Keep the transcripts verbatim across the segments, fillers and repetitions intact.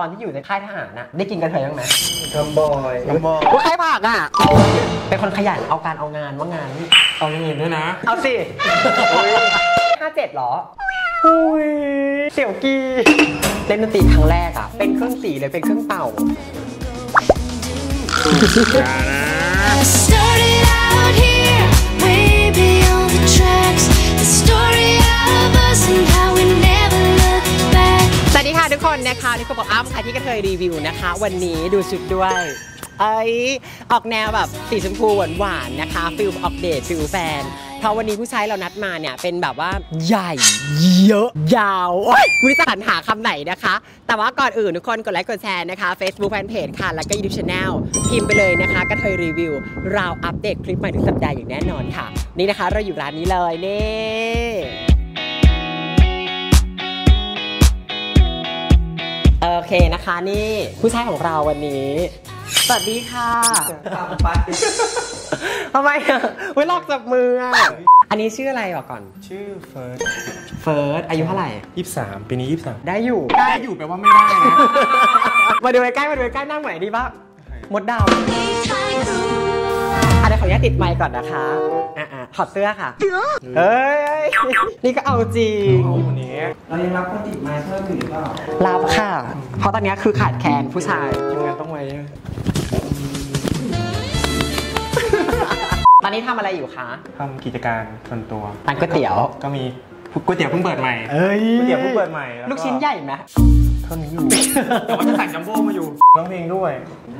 ตอนที่อยู่ในค่ายทหารน่ะได้กินกระเทยยังไหมกำบอยกำบอยว่าใครผักอ่ะเป็นคนขยันเอาการเอางานว่างานนี่เอาเงินด้วยนะเอาสิห้าเจ็ดหรอเสี่ยวกีเล่นดนตรีครั้งแรกอ่ะเป็นเครื่องสีเลยเป็นเครื่องเป่าอย่านะสวัสดีค่ะทุกคนนะคะนี่คือบอกอ้ำค่ะที่กระเทยรีวิวนะคะวันนี้ดูชุดด้วยเอ้ยออกแนวแบบสีชมพูหวานๆนะคะฟิลอัปเดตฟิลแฟนเพราะวันนี้ผู้ชายเรานัดมาเนี่ยเป็นแบบว่าใหญ่เยอะยาวคุณจะหาคำไหนนะคะแต่ว่าก่อนอื่นทุกคนกดไลค์กดแชร์นะคะ Facebook Fanpage ค่ะแล้วก็ YouTube Channel พิมพ์ไปเลยนะคะกระเทยรีวิวเราอัปเดตคลิปใหม่ทุกสัปดาห์อย่างแน่นอนค่ะนี่นะคะเราอยู่ร้านนี้เลยนี่โอเคนะคะนี่ผู้ชายของเราวันนี้สวัสดีค่ะทำไปทำไมอ่ะเว้ยลอกจับมืออ่ะอันนี้ชื่ออะไรบอกก่อนชื่อเฟิร์สเฟิร์สอายุเท่าไหร่ยี่สิบสามปีนี้ยี่สิบสามได้อยู่ได้อยู่แปลว่าไม่ได้นะมาดูใกล้มาดูใกล้นั่งไหนดีบ้างมดดาวอะไรขออนุญาตติดไมค์ก่อนนะคะอ่ะถอดเสื้อค่ะเอ้ยนี่ก็เอาจริงเรายังรับคนติดไมค์เพิ่มอยู่หรือเปล่ารับค่ะเพราะตอนนี้คือขาดแคลนผู้ชายทีมงานต้องไว้ตอนนี้ทำอะไรอยู่คะทำกิจการส่วนตัวร้านก๋วยเตี๋ยวก็มีก๋วยเตี๋ยวเพิ่งเปิดใหม่เอ้ยก๋วยเตี๋ยวเพิ่งเปิดใหม่ลูกชิ้นใหญ่ไหมเท่านี้อยู่แต่ว่าจะสั่งจัมโบ้มาอยู่ร้องเพลงด้วย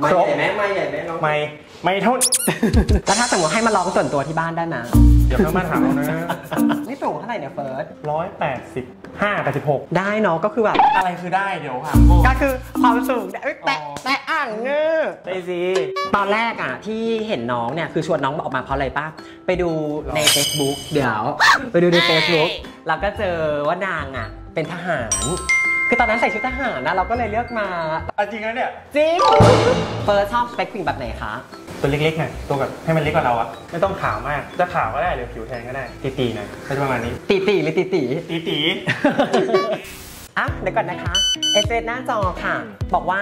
ครบไหมไม่ใหญ่ไหมไม่ไม่เท่าแล้วถ้าสมมติให้มาร้องส่วนตัวที่บ้านได้นะเดี๋ยวแม่มาถามนะนี่สูงเท่าไหร่เนี่ยเฟิร์สร้อยแปดสิบห้าแปดสิบหกได้เนาะก็คือแบบอะไรคือได้เดี๋ยวค่ะก็คือความสูงแตะแตะอ่างเงือไปสิตอนแรกอ่ะที่เห็นน้องเนี่ยคือชวนน้องออกมาเพราะอะไรป้าไปดูใน Facebook เดี๋ยวไปดูใน Facebook เราก็เจอว่านางอ่ะเป็นทหารคือตอนนั้นใส่ชุดทหารนะเราก็เลยเลือกมาจริงนะเนี่ยจริงเฟิร์สชอบสเปคผู้หญิงแบบไหนคะตัวเล็กๆไงตัวแบบให้มันเล็กกว่าเราอะไม่ต้องขาวมากจะขาวก็ได้หรือผิวแทนก็ได้ตีตีนะก็จะประมาณนี้ตีตีหรือตีตีตีตีอ่ะเดี๋ยวก่อนนะคะเอสเอสหน้าจอค่ะบอกว่า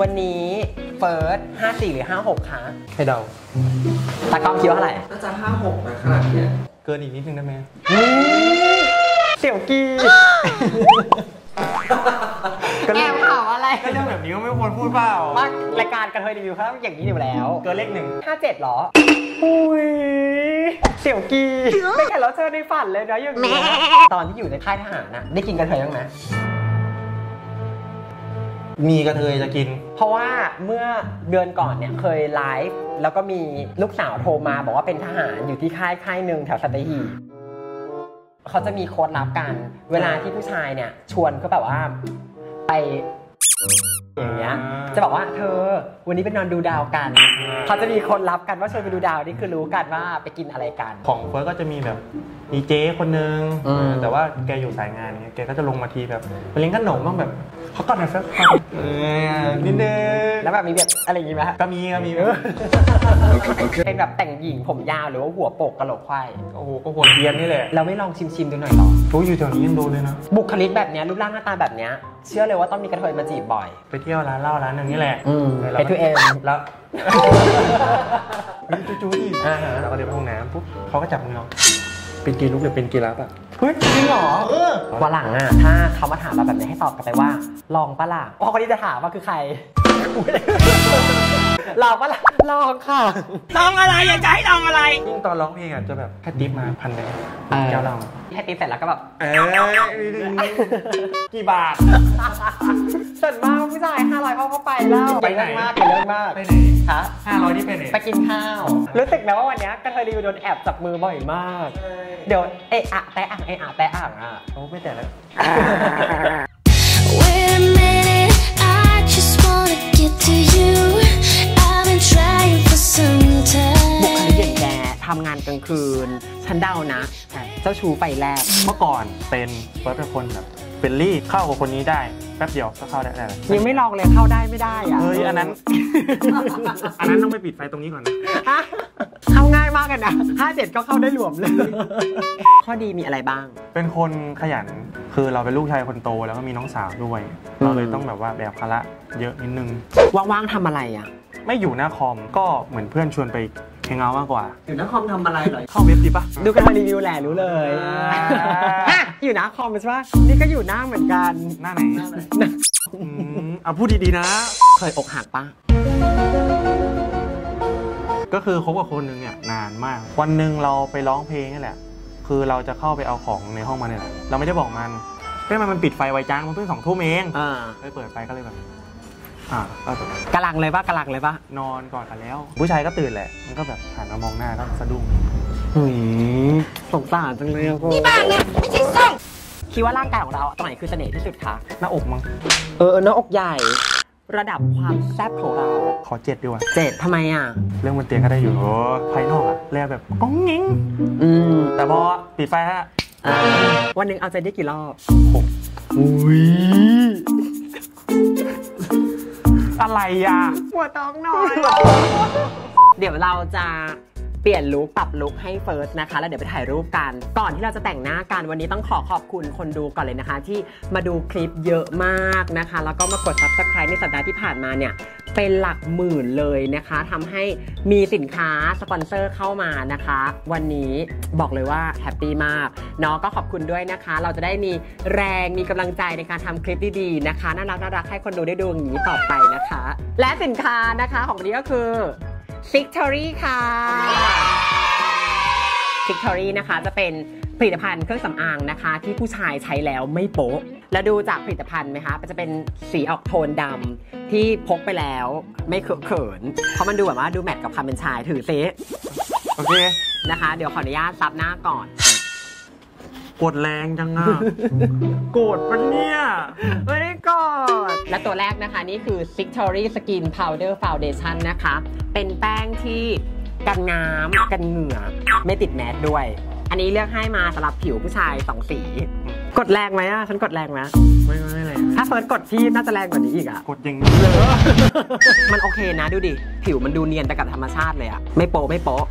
วันนี้เฟิร์สห้าสี่หรือห้าหกคะให้เดาตากล้องคิดว่าเท่าไหร่น่าจะห้าหกนะขนาดนี้เกินอีกนิดนึงได้ไหมเสี่ยวกีแอบข่าวอะไรก็เรื่องแบบนี้ก็ไม่ควรพูดเปล่าว่ารายการกระเทยรีวิวเขาอย่างนี้อยู่แล้วเกินเลขหนึ่งห้าเจ็ดหรออุ้ยเสี่ยวกีไม่แก่แล้วเจอในฝันเลยนะอย่างนี้ตอนที่อยู่ในค่ายทหารน่ะได้กินกระเทยยังไหมมีกระเทยจะกินเพราะว่าเมื่อเดือนก่อนเนี่ยเคยไลฟ์แล้วก็มีลูกสาวโทรมาบอกว่าเป็นทหารอยู่ที่ค่ายค่ายหนึ่งแถวสัตหีบเขาจะมีโค้ดลับกันเวลาที่ผู้ชายเนี่ยชวนก็แบบว่าไปอย่างเงี้ยจะบอกว่าเธอวันนี้ไปนอนดูดาวกันเขาจะมีโค้ดลับกันว่าชวนไปดูดาวนี่คือรู้กันว่าไปกินอะไรกันของเฟิร์สก็จะมีแบบมีเจ๊คนนึงแต่ว่าแกอยู่สายงานเนี่ยแกก็จะลงมาทีแบบไปเลี้ยงขนมบ้างแบบเขาก็ทำสักคำนิดนึงแล้วแบบมีแบบอะไรอย่างงี้ไหมก็มีก็มีเป็นแบบแต่งหญิงผมยาวหรือว่าหัวโปกกะโหลกไข่โอ้โหก็หัวเทียนนี่แหละเราไม่ลองชิมชิมดูหน่อยหรอโอ้ยอยู่แถวนี้ยังโดนเลยนะบุคลิกแบบเนี้ยรูปร่างหน้าตาแบบเนี้ยเชื่อเลยว่าต้องมีกระเทยมาจีบบ่อยไปเที่ยวร้านเหล้าร้านหนึ่งนี่แหละไปทุเอมแล้วจูจูนี่เราก็เดินไปห้องน้ำปุ๊บเขาก็จับมือเราเป็นกีรุกหรือเป็นกีรับอ่ะเฮ้ยจริงเหรอวันหลังอ่ะถ้าเขามาถามเราแบบนี้ให้ตอบกลับไปว่าลองปะล่ะเพราะคนที่จะถามว่าคือใครลองปะล่ะลองค่ะลองอะไรอยากจะให้ลองอะไรยิ่งตอนร้องเพลงอ่ะจะแบบแค่ติ๊บมาพันเลยแก้วลองแค่ติ๊บเสร็จแล้วก็แบบเออกี่บาทส่วนมากผู้ชายห้าร้อยเข้าเข้าไปแล้วไปเรื่องมากไปเรื่องมากไปไหนคะห้าร้อยที่ไปไหนไปกินข้าวรู้สึกนะว่าวันนี้กระเทยรีวิวโดนแอบจับมือบ่อยมากเดี๋ยวเอะอะแต่อ่างเอะอะแต่อ่างอ่ะโอ้ไม่แต่แล้วบุคลิกอย่างแกทำงานกลางคืนฉันเดานะเจ้าชู้ไปแรกเมื่อก่อนเป็นเฟิร์สเป็นคนแบบเฟรนลี่เข้ากับคนนี้ได้ แป๊บเดียวก็เข้าได้แล้วยังไม่ลองเลยเข้าได้ไม่ได้อ่ะเฮ้ยอันนั้นอันนั้นต้องไปปิดไฟตรงนี้ก่อนนะเข้าง่ายมากกันนะห้าเจ็ดก็เข้าได้รวมเลยข้อดีมีอะไรบ้างเป็นคนขยันคือเราเป็นลูกชายคนโตแล้วก็มีน้องสาวด้วยเราเลยต้องแบบว่าแบกภาระเยอะนิดนึงว่างๆทำอะไรอ่ะไม่อยู่หน้าคอมก็เหมือนเพื่อนชวนไปแฮงเอาท์มากกว่าอยู่หน้าคอมทำอะไรหรอเข้าเว็บดีปะดูการรีวิวแหละรู้เลยอยู่หน้าคอมใช่ปะนี่ก็อยู่หน้าเหมือนกันหน้าไหนหน้าไหนเอาพูดดีๆนะเคยอกหักปะก็คือคบกับคนหนึ่งเนี่ยนานมากวันหนึ่งเราไปร้องเพลงนี่แหละคือเราจะเข้าไปเอาของในห้องมันนี่แหละเราไม่ได้บอกมันแค่มันปิดไฟไวจังมันเพิ่งสองทุ่มเองไปเปิดไฟก็เลยแบบอ่าก็ตกกำลังเลยปะกำลังเลยปะนอนก่อนกันแล้วผู้ชายก็ตื่นแหละมันก็แบบหันมามองหน้าแล้วสะดุ้งหืมสงสารจังเลยครับนี่บ้านเนี่ยไม่ใช่ส่งคิดว่าร่างกายของเราตรงไหนคือเสน่ห์ที่สุดคะหน้าอกมั้งเออหน้าอกใหญ่ระดับความแซ่บของเราขอเจ็ดดีกว่าเจ็ดทำไมอ่ะเรื่องบนเตียงก็ได้อยู่ภายนอกอ่ะแลแบบก้องเง้งอืมแต่พอปิดไฟฮะวันหนึ่งเอาใจได้กี่รอบหกอุ้ยอะไรอ่ะปวดท้องน้อยเดี๋ยวเราจะเปลี่ยนลุคปรับลุคให้เฟิร์สนะคะแล้วเดี๋ยวไปถ่ายรูปกันก่อนที่เราจะแต่งหน้ากันวันนี้ต้องขอขอบคุณคนดูก่อนเลยนะคะที่มาดูคลิปเยอะมากนะคะแล้วก็มากด ซับสไครบ์ ในสัปดาห์ที่ผ่านมาเนี่ยเป็นหลักหมื่นเลยนะคะทำให้มีสินค้าสปอนเซอร์เข้ามานะคะวันนี้บอกเลยว่าแฮปปี้มากเนาะก็ขอบคุณด้วยนะคะเราจะได้มีแรงมีกำลังใจในการทำคลิปดีๆนะคะน่ารักน่ารักให้คนดูได้ดูอย่างนี้ต่อไปนะคะและสินค้านะคะของวันนี้ก็คือSixtory ค่ะ Sixtory นะคะจะเป็นผลิตภัณฑ์เครื่องสำอางนะคะที่ผู้ชายใช้แล้วไม่โป๊ะแล้วดูจากผลิตภัณฑ์ไหมคะจะเป็นสีออกโทนดำที่พกไปแล้วไม่เขินเพราะมันดูแบบว่าดูแมทกับความเป็นชายถือเซฟโอเคนะคะเดี๋ยวขออนุญาตซับหน้าก่อนกดแรงจังอ่ะโกรธปะเนี่ยไม่ได้กดและตัวแรกนะคะนี่คือ Sixtory Skin Powder Foundation นะคะเป็นแป้งที่กันน้ำกันเหงื่อไม่ติดแมสด้วยอันนี้เลือกให้มาสำหรับผิวผู้ชายสองสีกดแรงไหมอ่ะฉันกดแรงไหมไม่ไม่แรงถ้าเฟิร์สกดที่น่าจะแรงกว่านี้อีกอ่ะกดอย่างนี้เลยมันโอเคนะดูดิผิวมันดูเนียนไปกับธรรมชาติเลยอ่ะไม่โป๊ะไม่โป๊ะ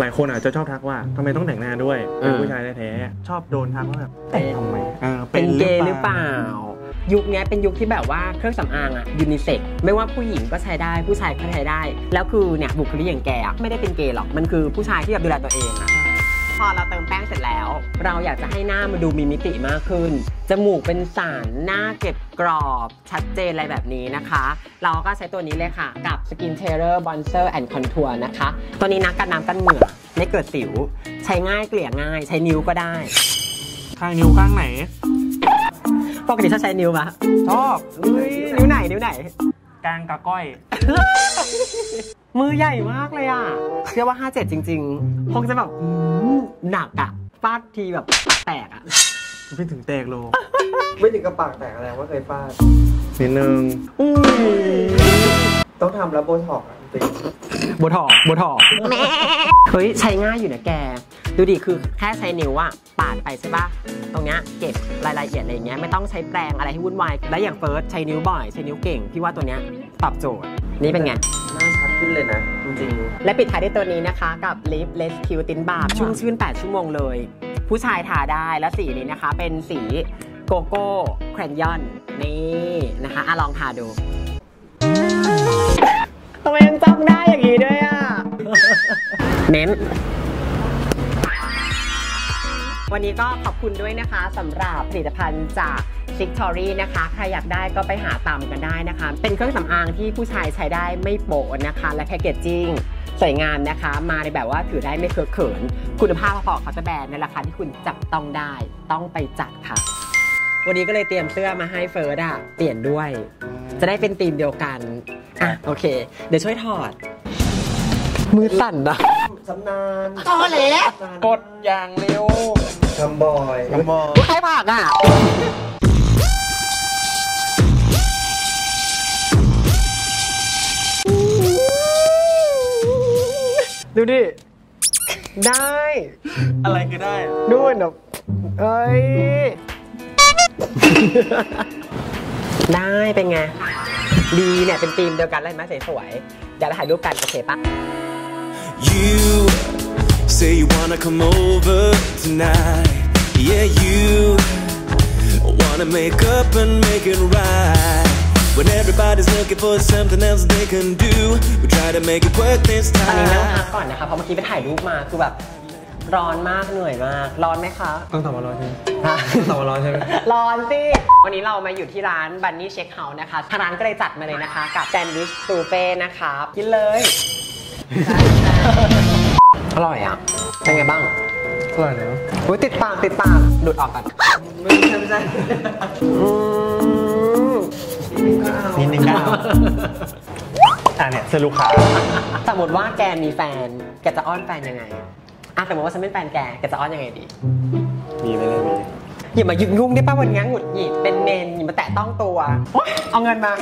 หลายคนอาจจะชอบทักว่าทำไมต้องแต่งหน้าด้วยเป็นผู้ชายแท้ๆชอบโดนทักว่าแบบแต่งทำไมเป็นเกย์หรือเปล่ายุคนี้เป็นยุคที่แบบว่าเครื่องสำอางอะยูนิเซ็กไม่ว่าผู้หญิงก็ใช้ได้ผู้ชายก็ใช้ได้แล้วคือเนี่ยบุคลิกอย่างแกไม่ได้เป็นเกย์หรอกมันคือผู้ชายที่แบบดูแลตัวเองอะพอเราเติมแป้งเสร็จแล้วเราอยากจะให้หน้ามันดูมีมิติมากขึ้นจมูกเป็นสันหน้าเก็บกรอบชัดเจนอะไรแบบนี้นะคะเราก็ใช้ตัวนี้เลยค่ะกับ Skin Terror Bronzer and Contour นะคะตัวนี้นะกันน้ำกันเหงื่อไม่เกิดสิวใช้ง่ายเกลี่ยง่ายใช้นิ้วก็ได้ข้างนิ้วข้างไหนปกติชอบใช้นิ้วปะชอบนิ้วไหนนิ้วไหนกลางกับก้อยมือใหญ่มากเลยอ่ะเชื่อว่า ห้าเจ็ด จริงๆคงจะแบบหนักอ่ะฟาดทีแบบแตกอ่ะไม่ถึงแตกโลไม่ถึงกระปากแตกอะไรว่าเคยฟาดนิดนึงอุ้ยต้องทำแล้วโบท็อกจริงโบท็อกโบท็อกเฮ้ยใช้ง่ายอยู่นะแกดูดิคือแค่ใช้นิ้วอะปาดไปใช่ป่ะตรงเนี้ยเก็บรายละเอียดอะไรเงี้ยไม่ต้องใช้แปรงอะไรให้วุ่นวายและอย่างเฟิร์สใช้นิ้วบ่อยใช้นิ้วเก่งพี่ว่าตัวเนี้ยตอบโจทย์นี่เป็นไงหน้าชัดขึ้นเลยนะจริงๆและปิดท้ายด้วยตัวนี้นะคะกับลิปเลสคิวตินบาร์ชุ่มชื่นแปดชั่วโมงเลยผู้ชายทาได้และสีนี้นะคะเป็นสีโกโก้แครนยอนนี่นะคะอะลองทาดูทำไมยังจำได้อย่างนี้ด้วยอ่ะเน้นวันนี้ก็ขอบคุณด้วยนะคะสำหรับผลิตภัณฑ์จาก Sixtory นะคะใครอยากได้ก็ไปหาตามกันได้นะคะเป็นเครื่องสำอางที่ผู้ชายใช้ได้ไม่โป๊ะนะคะและแพคเกจจิ้งสวยงามนะคะมาในแบบว่าถือได้ไม่เคอะเขินคุณภาพของเขาจะแบรนด์ในราคาที่คุณจับต้องได้ต้องไปจัดค่ะวันนี้ก็เลยเตรียมเสื้อมาให้เฟิร์สอะเปลี่ยนด้วยจะได้เป็นธีมเดียวกันอ่ะโอเคเดี๋ยวช่วยถอดมือสั่นนะสำนานต่อเลยกดอย่างเร็วกำบอยกำบอยใครผักอ่ะดูดิได้อะไรก็ได้ด้วยแบบ เอ้ยได้เป็นไงดีเนี่ยเป็นธีมเดียวกันเลยไหมสวยๆอยากถ่ายรูปกันโอเคปะ You say you wanna come over tonight Yeah you wanna make up and make it right When everybody's looking for something else they can do We try to make it work this time ตอนนี้นั่งพักก่อนนะคะเพราะเมื่อกี้ไปถ่ายรูปมาคือแบบร้อนมากเหนื่อยมากร้อนไหมคะต้องตอบว่าร้อนใช่ไหมต้องตอบว่าร้อนใช่ไหมร้อนสิวันนี้เรามาอยู่ที่ร้าน Bunny Cheek House นะคะทางร้านก็เลยจัดมาเลยนะคะกับแซนด์วิชซูเฟ่นะคะกินเลยอร่อยอ่ะเป็นไงบ้างอร่อยเลยโอ้ยติดปากติดปากดูดออกกันไม่ใช่ไม่ใช่นิดนึงก็เอาอ่ะเนี่ยซื้อลูกค้าสมมติว่าแกมีแฟนแกจะอ้อนแฟนยังไงอ่ะแต่บอกว่าฉันเป็นแฟนแกแกจะอ้อนยังไงดีมีไปเลยมีอย่ามาหยุดงุ้งได้ป่ะวันนี้หงุดหงิดเป็นเมนอย่ามาแตะต้องตัวเอาเงินมา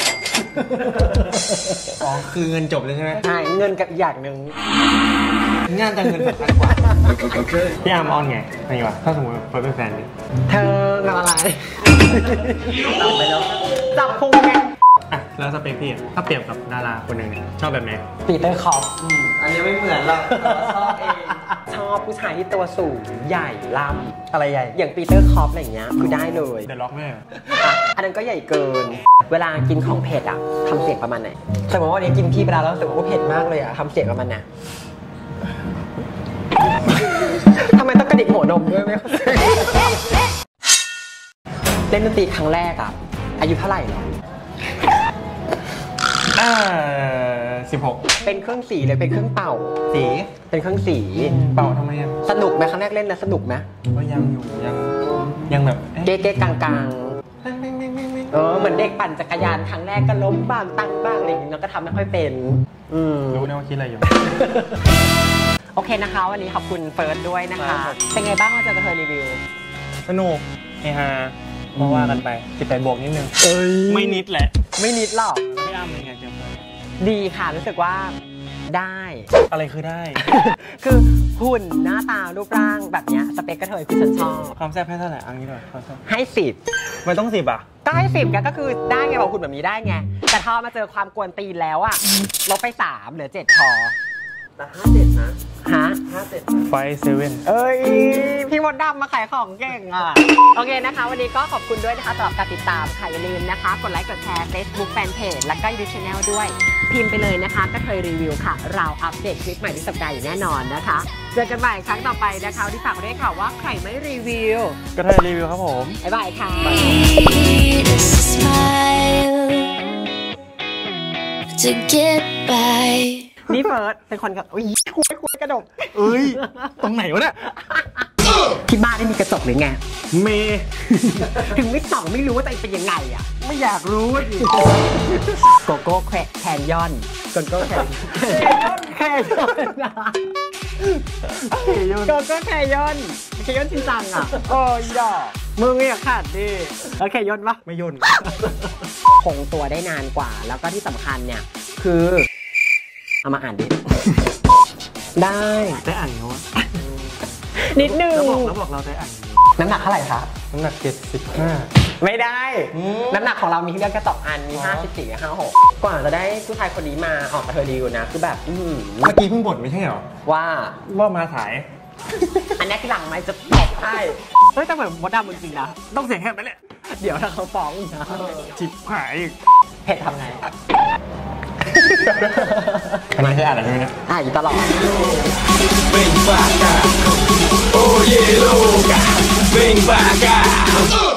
อ๋อคือเงินจบเลยใช่ไหมใช่เงินกับอย่างหนึ่งงานแต่เงินสำคัญกว่าพี่อาร์มอ้อนไงไงวะถ้าสมมติเราเป็นแฟนเธอทำอะไรจับไปแล้วจับพุงไงอ่ะแล้วสเปคพี่ถ้าเปรียบกับดาราคนหนึ่งชอบแบบไหนปีเตอร์คอปอันนี้ไม่เหมือนเราชอบเองชอบผู้ชายที่ตัวสูงใหญ่ล่ำอะไรใหญ่อย่างปีเตอร์คอปอะไรอย่างเงี้ยคือได้เลยเดอะล็อกแม่อันนั้นก็ใหญ่เกินเวลากินของเผ็ดอ่ะทำเสียงประมาณไหนสมมติว่าวันนี้กินพี่ไปแล้วแต่ว่าเผ็ดมากเลยอ่ะทำเสียงประมาณไหนทำไมต้องกระดิกหัวนมด้วยไหมเล่นดนตรีครั้งแรกอ่ะอายุเท่าไหร่หรอสิบหกเป็นเครื่องสีเลยเป็นเครื่องเป่าสีเป็นเครื่องสีเป่าทำไมอ่ะสนุกไหมครั้งแรกเล่นนะสนุกไหมก็ยังอยู่ยังยังแบบเก๊กๆกลางๆเออเหมือนเด็กปั่นจักรยานครั้งแรกก็ล้มบ้างตั้งบ้างอะไรอย่างเงี้ยเราก็ทำไม่ค่อยเป็นรู้นะว่าคิดอะไรอยู่โอเคนะคะวันนี้ขอบคุณเฟิร์สด้วยนะคะเป็นไงบ้างมาเจอกับเธอรีวิวสนุกเฮฮาเพราะว่ากันไปติดใจบวกนิดนึงเอ้ยไม่นิดแหละไม่นิดหรอกไม่อ้ำเลยไงเจมส์ดีค่ะรู้สึกว่าได้อะไรคือได้คือหุ่นหน้าตารูปร่างแบบเนี้ยสเปคกระเทยคือฉันชอบความแซ่บให้เท่าไหร่อันนี้เลยความแซ่บให้สิบมันต้องสิบอ่ะก็ให้สิบก็คือได้ไงบอกหุ่นแบบนี้ได้ไงแต่พอมาเจอความกวนตีนแล้วอ่ะลบไปสามเหลือเจ็ดพอแต่ห้าเจ็ดนะฮะห้าเจ็ดไฟเซเว่นเอ้ยพี่มดดำมาขายของเก่งอ่ะโอเคนะคะวันนี้ก็ขอบคุณด้วยนะคะสำหรับการติดตามค่ะอย่าลืมนะคะกดไลค์กดแชร์ Facebook Fanpage แล้วก็ YouTube Channel ด้วยพิมพ์ไปเลยนะคะก็เคยรีวิวค่ะเราอัปเดตคลิปใหม่ทุกสัปดาห์อยู่แน่นอนนะคะเจอกันใหม่ครั้งต่อไปนะคะที่ฝากด้วยค่ะว่าใครไม่รีวิวก็ได้รีวิวครับผมบ๊ายบายค่ะนี่เฟิร์สเป็นคนกับโอ้ยคุยคุยกระดกเอ้ยตรงไหนวะเนี่ยที่บ้านได้มีกระจกหรือไงเมถึงไม่ส่องไม่รู้ว่าตัวเองเป็นยังไงอ่ะไม่อยากรู้ดิโกโก้แคแคนยอนโกโก้แคนแคนยอนโกโก้แคนยอนแคนยอนจริงจังอ่ะโอ้ยดอกมึงเนี่ยขาดดิแล้วแคนยอนปะไม่ยนคงตัวได้นานกว่าแล้วก็ที่สำคัญเนี่ยคือเอามาอ่านดิได้ได้อ่านเนาะนิดนึงแล้วบอกแล้วบอกเราได้อ่านน้ำหนักเท่าไหร่คะน้ำหนักเจ็ดสิบห้าไม่ได้น้ำหนักของเรามีเลือกแค่สองอันมีห้าสิบสี่กับห้าสิบหกกว่าจะได้ผู้ชายคนนี้มาออกกับเธอดีอยู่นะคือแบบเมื่อกี้เพิ่งบ่นไม่ใช่หรอว่าว่ามาสายอันนี้ที่หลังไหมจะตกให้เฮ้ยแต่เหมือนมดดำจริงนะต้องเสียงแค่นั้นแหละเดี๋ยวถ้าเขาฟ้องนะจิบหายเผ็ดทำไงกำลังจะอ่านอะไรเนี่ยอ่านอยู่ตลอดเป็นบ้ากาโอเยโลกาเป็นบ้ากา